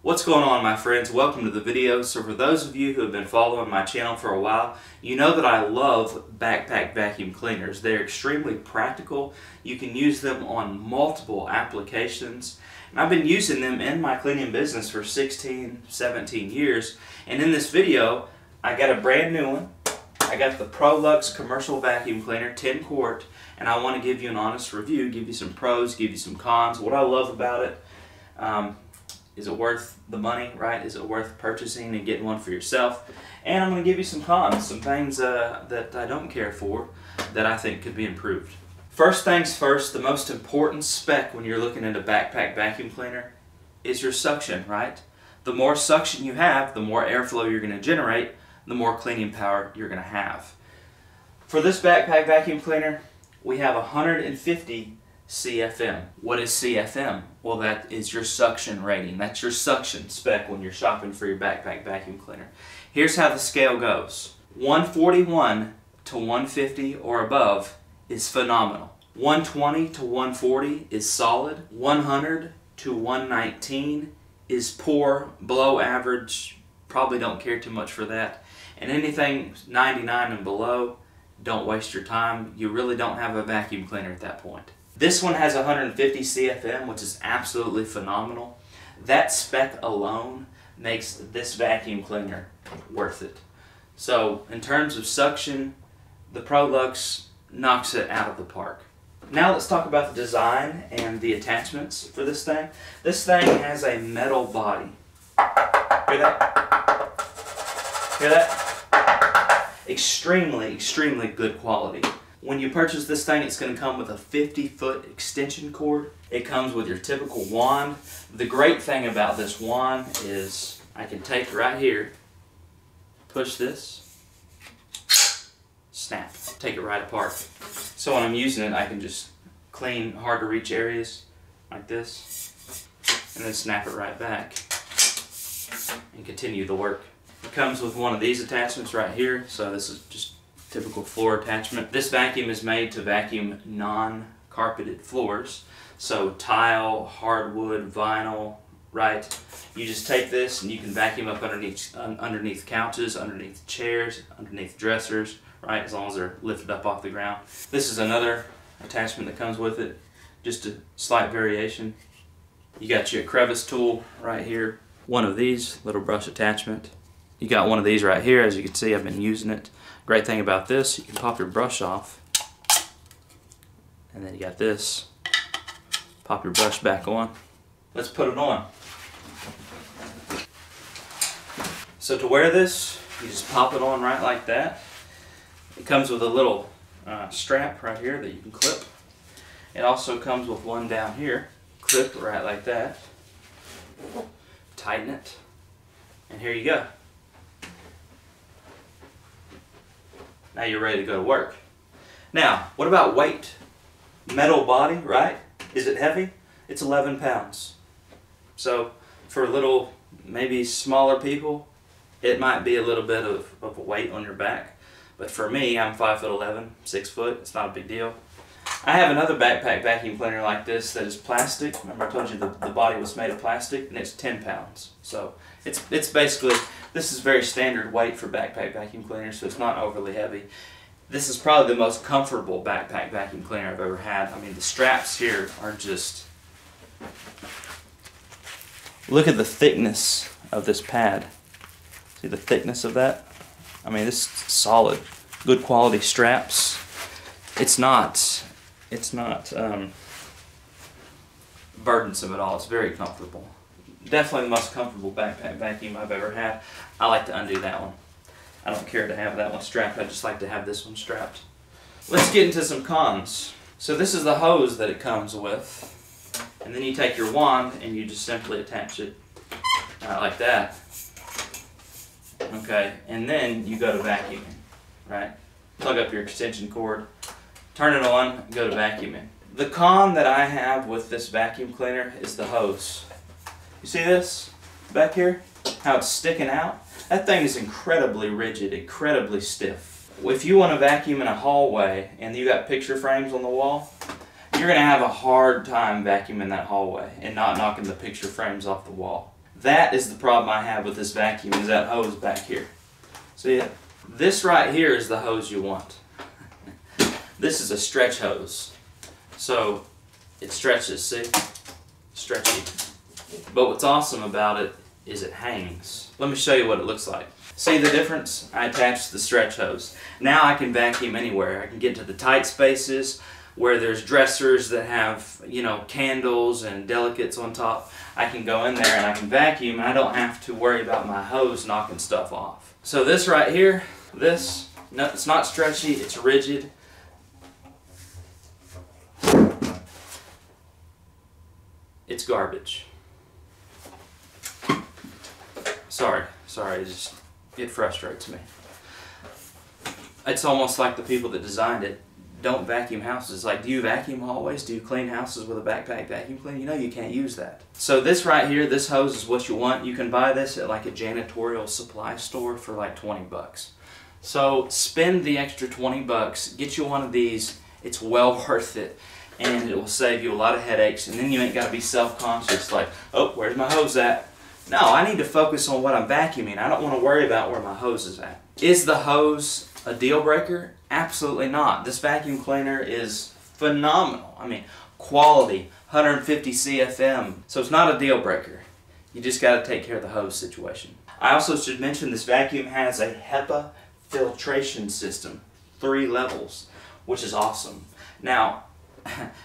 What's going on, my friends? Welcome to the video. So for those of you who have been following my channel for a while, you know that I love backpack vacuum cleaners. They're extremely practical. You can use them on multiple applications. And I've been using them in my cleaning business for 16, 17 years. And in this video, I got a brand new one. I got the Prolux Commercial Vacuum Cleaner 10 Quart, and I want to give you an honest review, give you some pros, give you some cons, what I love about it. Is it worth the money, right? Is it worth purchasing and getting one for yourself? And I'm going to give you some cons, some things that I don't care for that I think could be improved. First things first, the most important spec when you're looking at a backpack vacuum cleaner is your suction, right? The more suction you have, the more airflow you're going to generate, the more cleaning power you're going to have. For this backpack vacuum cleaner, we have 150 CFM. What is CFM? Well, that is your suction rating. That's your suction spec when you're shopping for your backpack vacuum cleaner. Here's how the scale goes. 141 to 150 or above is phenomenal. 120 to 140 is solid. 100 to 119 is poor, below average, probably don't care too much for that. And anything 99 and below, don't waste your time. You really don't have a vacuum cleaner at that point. This one has 150 CFM, which is absolutely phenomenal. That spec alone makes this vacuum cleaner worth it. So in terms of suction, the Prolux knocks it out of the park. Now let's talk about the design and the attachments for this thing. This thing has a metal body. Hear that? Hear that? Extremely, extremely good quality. When you purchase this thing, it's going to come with a 50-foot extension cord. It comes with your typical wand. The great thing about this wand is I can take right here, push this, snap, take it right apart. So when I'm using it, I can just clean hard-to-reach areas like this, and then snap it right back and continue the work. It comes with one of these attachments right here, so this is just typical floor attachment. This vacuum is made to vacuum non-carpeted floors, so tile, hardwood, vinyl, right? You just take this and you can vacuum up underneath couches, underneath chairs, underneath dressers, right? As long as they're lifted up off the ground. This is another attachment that comes with it, just a slight variation. You got your crevice tool right here, one of these, little brush attachment. You got one of these right here. As you can see, I've been using it. Great thing about this, you can pop your brush off, and then you got this. Pop your brush back on. Let's put it on. So to wear this, you just pop it on right like that. It comes with a little strap right here that you can clip. It also comes with one down here. Clip right like that. Tighten it, and here you go. Now you're ready to go to work. Now, what about weight? Metal body, right? Is it heavy? It's 11 pounds. So for a little, maybe smaller people, it might be a little bit of a weight on your back. But for me, I'm 5'11", 6 foot, it's not a big deal. I have another backpack vacuum cleaner like this that is plastic. Remember I told you the body was made of plastic, and it's 10 pounds. So it's basically, this is very standard weight for backpack vacuum cleaners, so it's not overly heavy. This is probably the most comfortable backpack vacuum cleaner I've ever had. I mean, the straps here are just... Look at the thickness of this pad. See the thickness of that? I mean, this is solid, good quality straps. It's not burdensome at all. It's very comfortable. Definitely the most comfortable backpack vacuum I've ever had. I like to undo that one. I don't care to have that one strapped. I just like to have this one strapped. Let's get into some cons. So this is the hose that it comes with. And then you take your wand and you just simply attach it like that. Okay, and then you go to vacuuming, right? Plug up your extension cord, turn it on, go to vacuuming. The con that I have with this vacuum cleaner is the hose. You see this back here? How it's sticking out? That thing is incredibly rigid, incredibly stiff. If you want to vacuum in a hallway and you got picture frames on the wall, you're going to have a hard time vacuuming that hallway and not knocking the picture frames off the wall. That is the problem I have with this vacuum, is that hose back here. So yeah, this right here is the hose you want. This is a stretch hose. So it stretches, see? Stretchy. But what's awesome about it is it hangs. Let me show you what it looks like. See the difference? I attached the stretch hose. Now I can vacuum anywhere. I can get to the tight spaces where there's dressers that have, you know, candles and delicates on top. I can go in there and I can vacuum. I don't have to worry about my hose knocking stuff off. So this right here, this, no, it's not stretchy, it's rigid. It's garbage. Sorry, it frustrates me. It's almost like the people that designed it don't vacuum houses. Like, do you vacuum hallways? Do you clean houses with a backpack vacuum cleaner? You know you can't use that. So this right here, this hose is what you want. You can buy this at like a janitorial supply store for like 20 bucks. So spend the extra 20 bucks, get you one of these. It's well worth it, and it will save you a lot of headaches, and then you ain't got to be self-conscious like, oh, where's my hose at? No, I need to focus on what I'm vacuuming. I don't want to worry about where my hose is at. Is the hose a deal breaker? Absolutely not. This vacuum cleaner is phenomenal. I mean, quality, 150 CFM. So it's not a deal breaker. You just got to take care of the hose situation. I also should mention this vacuum has a HEPA filtration system, 3 levels, which is awesome. Now,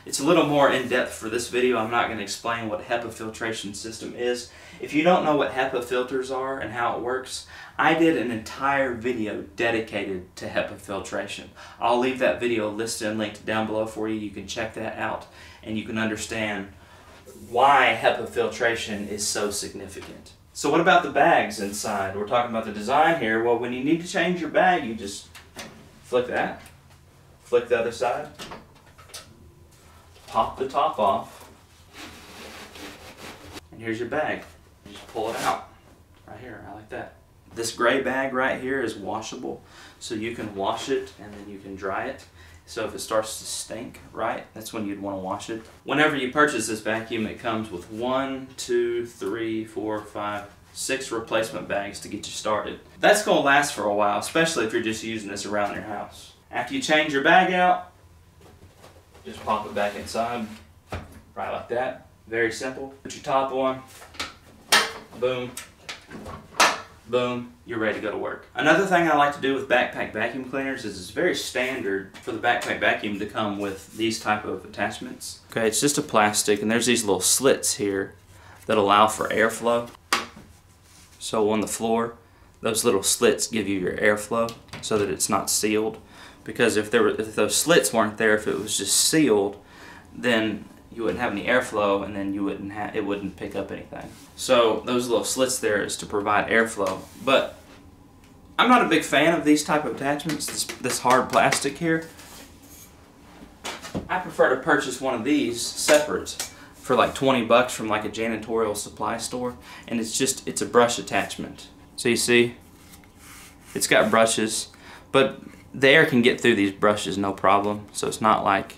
it's a little more in-depth for this video. I'm not going to explain what HEPA filtration system is. If you don't know what HEPA filters are and how it works, I did an entire video dedicated to HEPA filtration. I'll leave that video listed and linked down below for you. You can check that out and you can understand why HEPA filtration is so significant. So what about the bags inside? We're talking about the design here. Well, when you need to change your bag, you just flick that, flick the other side, pop the top off, and here's your bag. You just pull it out right here. I like that. This gray bag right here is washable, so you can wash it and then you can dry it. So if it starts to stink, right, that's when you'd want to wash it. Whenever you purchase this vacuum, it comes with 6 replacement bags to get you started. That's going to last for a while, especially if you're just using this around your house. After you change your bag out, just pop it back inside, right like that. Very simple. Put your top on, boom, boom, you're ready to go to work. Another thing I like to do with backpack vacuum cleaners is it's very standard for the backpack vacuum to come with these type of attachments. Okay, it's just a plastic, and there's these little slits here that allow for airflow. So on the floor, those little slits give you your airflow so that it's not sealed. Because if those slits weren't there, if it was just sealed, then you wouldn't have any airflow, and then you wouldn't have, it wouldn't pick up anything. So those little slits there is to provide airflow. But I'm not a big fan of these type of attachments, this hard plastic here. I prefer to purchase one of these separate for like 20 bucks from like a janitorial supply store, and it's a brush attachment. So you see, it's got brushes, but the air can get through these brushes no problem, so it's not like,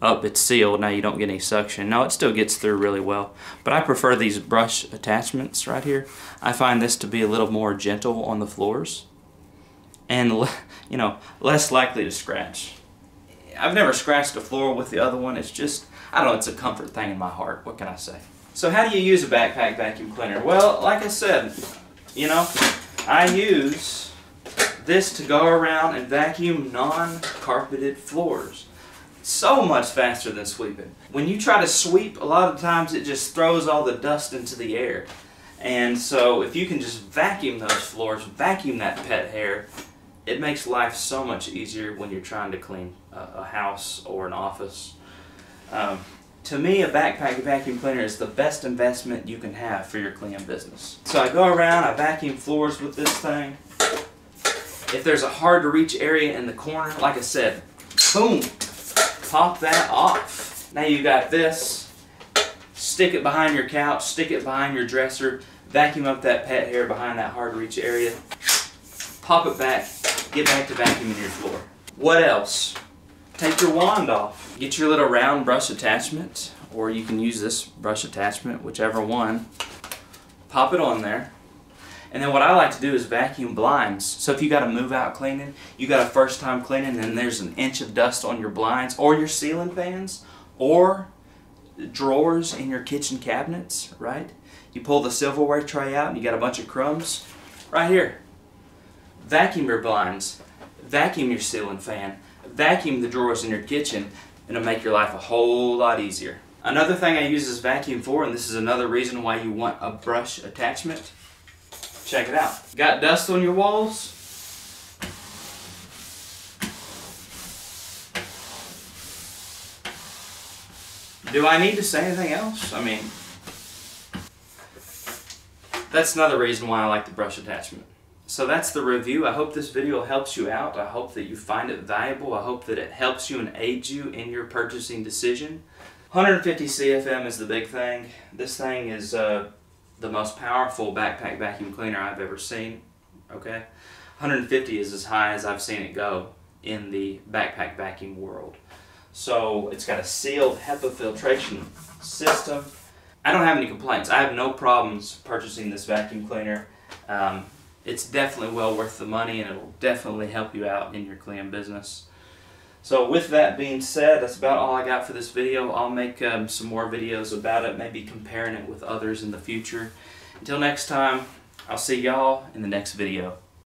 oh, it's sealed, now you don't get any suction. No, it still gets through really well, but I prefer these brush attachments right here. I find this to be a little more gentle on the floors and, you know, less likely to scratch. I've never scratched a floor with the other one. It's just, I don't know, it's a comfort thing in my heart. What can I say? So how do you use a backpack vacuum cleaner? Well, like I said, you know, I use this to go around and vacuum non-carpeted floors. So much faster than sweeping. When you try to sweep, a lot of times it just throws all the dust into the air. And so if you can just vacuum those floors, vacuum that pet hair, it makes life so much easier when you're trying to clean a house or an office. To me, a backpack vacuum cleaner is the best investment you can have for your cleaning business. So I go around, I vacuum floors with this thing. If there's a hard-to-reach area in the corner, like I said, boom, pop that off. Now you got this. Stick it behind your couch, stick it behind your dresser, vacuum up that pet hair behind that hard-to-reach area, pop it back, get back to vacuuming your floor. What else? Take your wand off. Get your little round brush attachment, or you can use this brush attachment, whichever one. pop it on there. And then what I like to do is vacuum blinds. So if you got a move out cleaning, you got a first time cleaning, and there's an inch of dust on your blinds or your ceiling fans or drawers in your kitchen cabinets, right? You pull the silverware tray out and you got a bunch of crumbs right here. Vacuum your blinds, vacuum your ceiling fan, vacuum the drawers in your kitchen, and it'll make your life a whole lot easier. Another thing I use this vacuum for, and this is another reason why you want a brush attachment, check it out. Got dust on your walls? Do I need to say anything else? I mean, that's another reason why I like the brush attachment. So that's the review. I hope this video helps you out. I hope that you find it valuable. I hope that it helps you and aids you in your purchasing decision. 150 CFM is the big thing. This thing is the most powerful backpack vacuum cleaner I've ever seen. Okay, 150 is as high as I've seen it go in the backpack vacuum world. So it's got a sealed HEPA filtration system. I don't have any complaints. I have no problems purchasing this vacuum cleaner. It's definitely well worth the money, and it'll definitely help you out in your cleaning business. So with that being said, that's about all I got for this video. I'll make some more videos about it, maybe comparing it with others in the future. Until next time, I'll see y'all in the next video.